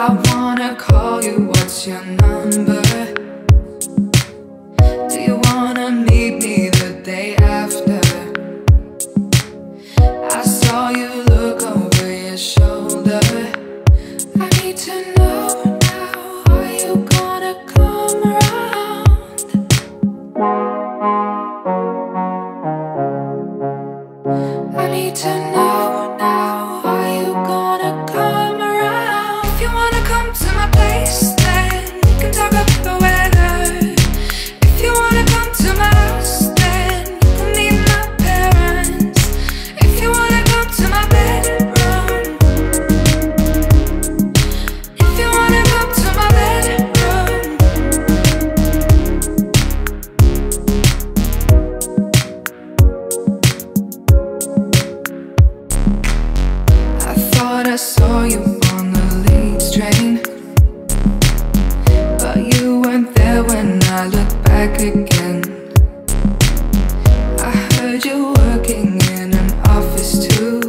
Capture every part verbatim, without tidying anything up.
I wanna call you, what's your number? Do you wanna meet me the day after? I saw you look over your shoulder. I need to know now, are you gonna come around? I need to know now, are you gonna come around? If you wanna come to my place, then we can talk about the weather. If you wanna come to my house, then you can meet my parents. If you wanna come to my bedroom, if you wanna come to my bedroom. I thought I saw you on the late train, but you weren't there when I looked back again. I heard you working in an office too.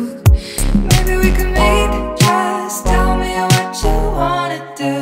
Maybe we can meet, just tell me what you wanna do.